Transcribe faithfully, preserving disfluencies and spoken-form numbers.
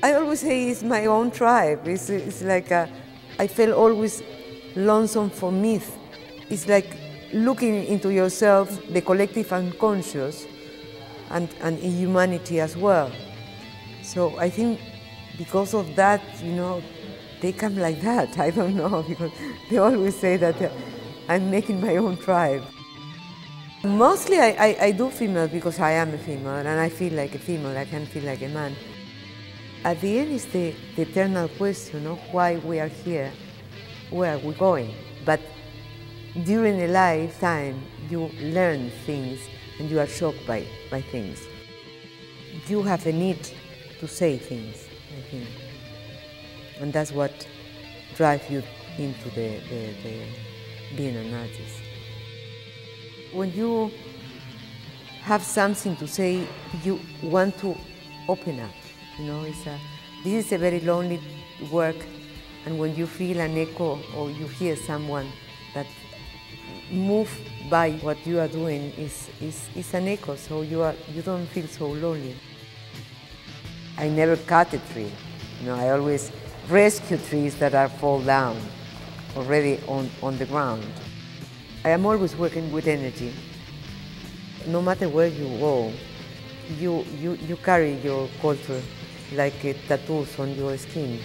I always say it's my own tribe. It's, it's like a, I feel always lonesome for myth. It's like looking into yourself, the collective unconscious, and, and in humanity as well. So I think because of that, you know, they come like that. I don't know, because they always say that uh, I'm making my own tribe. Mostly I, I, I do female because I am a female and I feel like a female, I can't feel like a man. At the end is the, the eternal question of why we are here, where are we going? But during a lifetime you learn things and you are shocked by, by things. You have a need to say things, I think. And that's what drives you into the, the, the being an artist. When you have something to say, you want to open up, you know, it's a, this is a very lonely work, and when you feel an echo or you hear someone that moved by what you are doing, is is, is an echo, so you, are, you don't feel so lonely. I never cut a tree, you know, I always rescue trees that are fall down, already on, on the ground. I am always working with energy. No matter where you go, you, you, you carry your culture like tattoos on your skin.